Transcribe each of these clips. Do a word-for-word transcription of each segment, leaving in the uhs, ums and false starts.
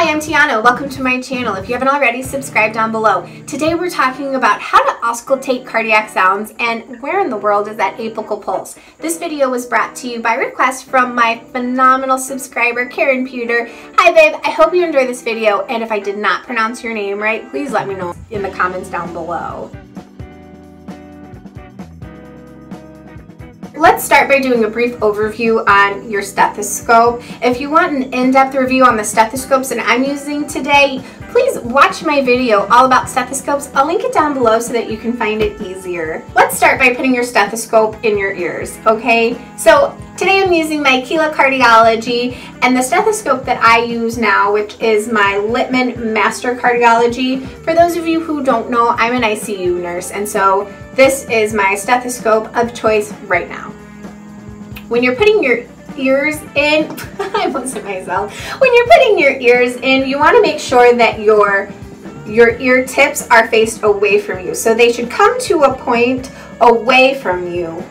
Hi, I'm Tiana. Welcome to my channel. If you haven't already, subscribe down below. Today we're talking about how to auscultate cardiac sounds and where in the world is that apical pulse. This video was brought to you by request from my phenomenal subscriber, Karen Pewter. Hi babe, I hope you enjoyed this video, and if I did not pronounce your name right, please let me know in the comments down below. Let's start by doing a brief overview on your stethoscope. If you want an in-depth review on the stethoscopes that I'm using today, please watch my video all about stethoscopes. I'll link it down below so that you can find it easier. Let's start by putting your stethoscope in your ears, okay? So today I'm using my Kila Cardiology, and the stethoscope that I use now, which is my Littmann Master Cardiology. For those of you who don't know, I'm an I C U nurse, and so this is my stethoscope of choice right now. When you're putting your ears in, I almost hit myself. When you're putting your ears in, you want to make sure that your, your ear tips are faced away from you. So they should come to a point away from you,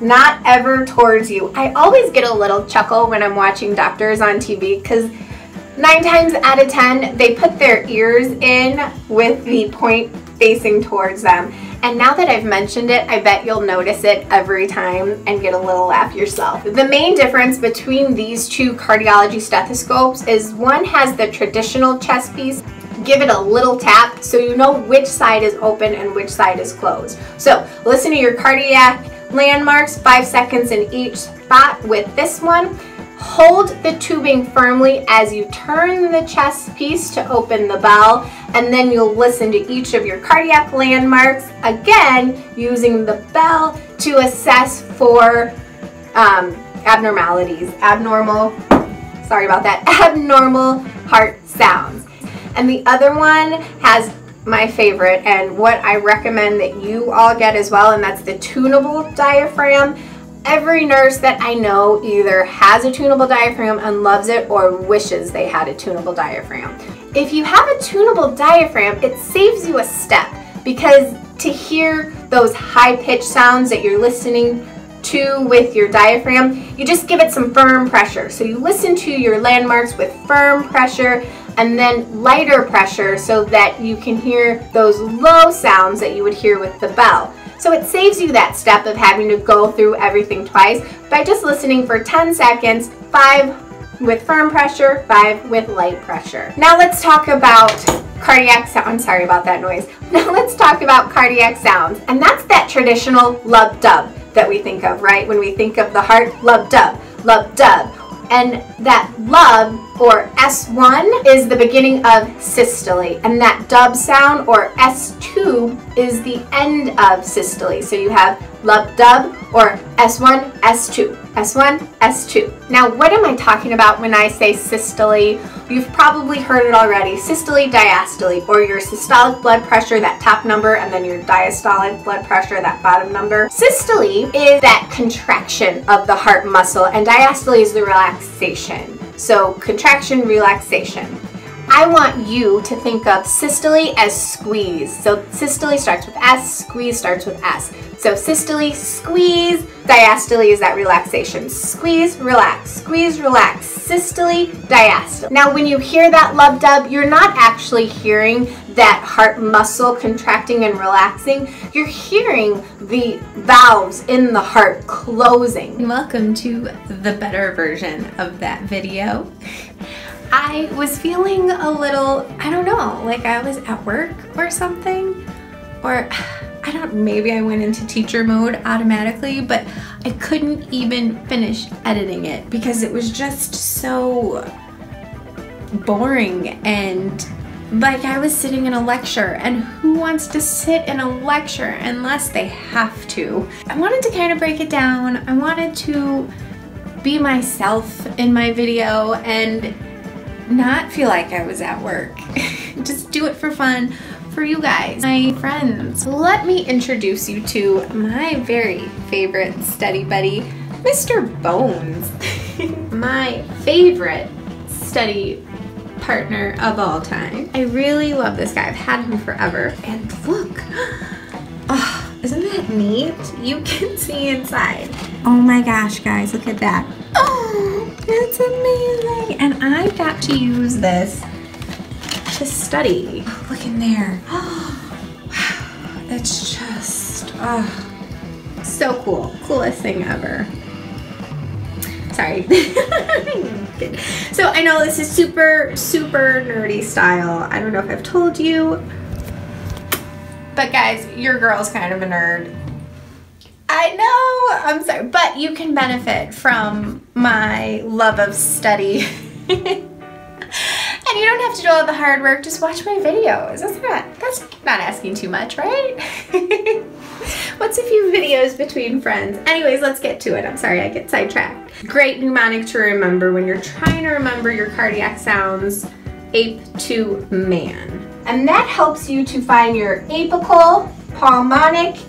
not ever towards you. I always get a little chuckle when I'm watching doctors on T V because nine times out of ten, they put their ears in with the point facing towards them. And now that I've mentioned it, I bet you'll notice it every time and get a little laugh yourself. The main difference between these two cardiology stethoscopes is one has the traditional chest piece. Give it a little tap so you know which side is open and which side is closed. So listen to your cardiac landmarks, five seconds in each spot with this one. Hold the tubing firmly as you turn the chest piece to open the bell, and then you'll listen to each of your cardiac landmarks, again using the bell to assess for um, abnormalities, abnormal, sorry about that, abnormal heart sounds. And the other one has my favorite, and what I recommend that you all get as well, and that's the tunable diaphragm. Every nurse that I know either has a tunable diaphragm and loves it, or wishes they had a tunable diaphragm. If you have a tunable diaphragm, it saves you a step, because to hear those high-pitched sounds that you're listening to with your diaphragm, you just give it some firm pressure. So you listen to your landmarks with firm pressure and then lighter pressure so that you can hear those low sounds that you would hear with the bell. So it saves you that step of having to go through everything twice by just listening for ten seconds, five with firm pressure, five with light pressure. Now let's talk about cardiac sound. I'm sorry about that noise. Now let's talk about cardiac sounds. And that's that traditional lub-dub that we think of, right? When we think of the heart, lub-dub, lub-dub. And that lub, or S one, is the beginning of systole, and that dub sound, or S two, is the end of systole. So you have lub dub, or S one, S two, S one, S two. Now what am I talking about when I say systole? You've probably heard it already. Systole, diastole, or your systolic blood pressure, that top number, and then your diastolic blood pressure, that bottom number. Systole is that contraction of the heart muscle, and diastole is the relaxation. So contraction, relaxation. I want you to think of systole as squeeze. So systole starts with S, squeeze starts with S. So systole, squeeze, diastole is that relaxation. Squeeze, relax, squeeze, relax, systole, diastole. Now when you hear that lub-dub, you're not actually hearing that heart muscle contracting and relaxing. You're hearing the valves in the heart closing. Welcome to the better version of that video. I was feeling a little, I don't know, like I was at work or something, or I don't, maybe I went into teacher mode automatically, but I couldn't even finish editing it because it was just so boring, and like I was sitting in a lecture, and who wants to sit in a lecture unless they have to? I wanted to kind of break it down. I wanted to be myself in my video and not feel like I was at work. Just do it for fun for you guys. My friends, let me introduce you to my very favorite study buddy, Mister Bones. My favorite study partner of all time. I really love this guy. I've had him forever. And look, oh, isn't that neat? You can see inside. Oh my gosh, guys, look at that. Oh, It's amazing. And I got to use this to study. Look in there. It's just oh, so cool. Coolest thing ever. Sorry. So I know this is super, super nerdy style. I don't know if I've told you, but guys, your girl's kind of a nerd. I know, I'm sorry, but you can benefit from my love of study. And you don't have to do all the hard work, just watch my videos. That's not, that's not asking too much, right? What's a few videos between friends? Anyways, let's get to it. I'm sorry, I get sidetracked. Great mnemonic to remember when you're trying to remember your cardiac sounds, ape to man. And that helps you to find your apical, pulmonic,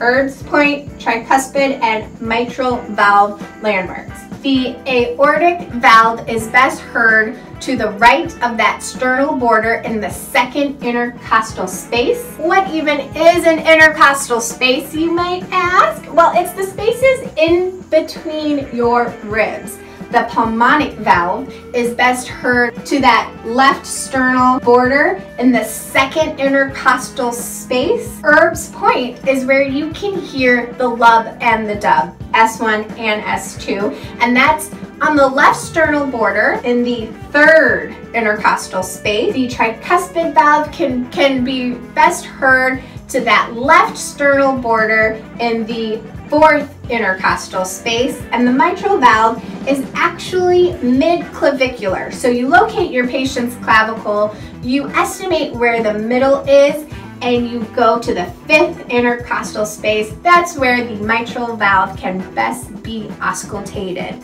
Erb's point, tricuspid, and mitral valve landmarks. The aortic valve is best heard to the right of that sternal border in the second intercostal space. What even is an intercostal space, you might ask? Well, it's the spaces in between your ribs. The pulmonic valve is best heard to that left sternal border in the second intercostal space. Erb's point is where you can hear the lub and the dub, S one and S two, and that's on the left sternal border in the third intercostal space. The tricuspid valve can, can be best heard to that left sternal border in the fourth intercostal space, and the mitral valve is actually mid-clavicular. So you locate your patient's clavicle, you estimate where the middle is, and you go to the fifth intercostal space. That's where the mitral valve can best be auscultated.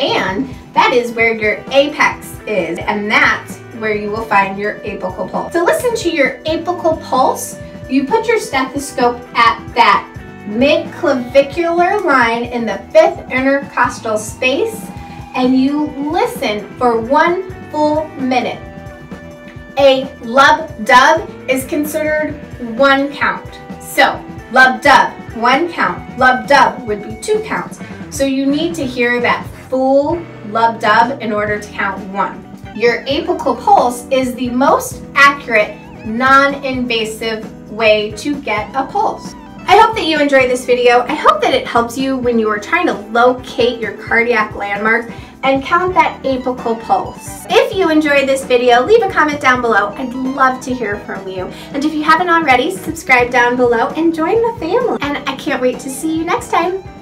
And that is where your apex is, and that's where you will find your apical pulse. So listen to your apical pulse. You put your stethoscope at that mid-clavicular line in the fifth intercostal space, and you listen for one full minute. A lub-dub is considered one count. So lub-dub, one count. Lub-dub would be two counts. So you need to hear that full lub-dub in order to count one. Your apical pulse is the most accurate, non-invasive way to get a pulse. I hope that you enjoyed this video. I hope that it helps you when you are trying to locate your cardiac landmarks and count that apical pulse. If you enjoyed this video, leave a comment down below. I'd love to hear from you. And if you haven't already, subscribe down below and join the family. And I can't wait to see you next time.